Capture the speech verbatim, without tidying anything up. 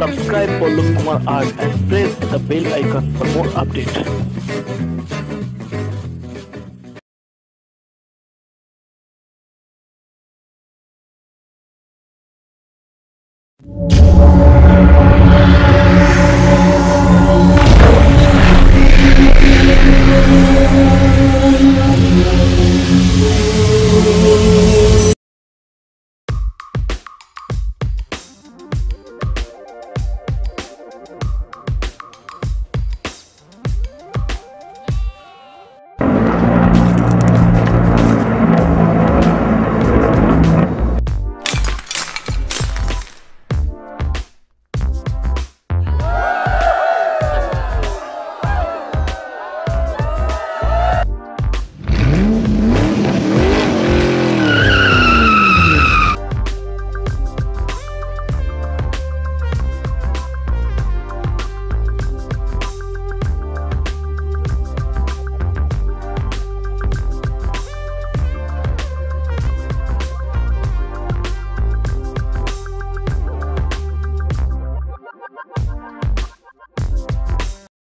Subscribe Pallab Kumar Art and press the bell icon for more updates.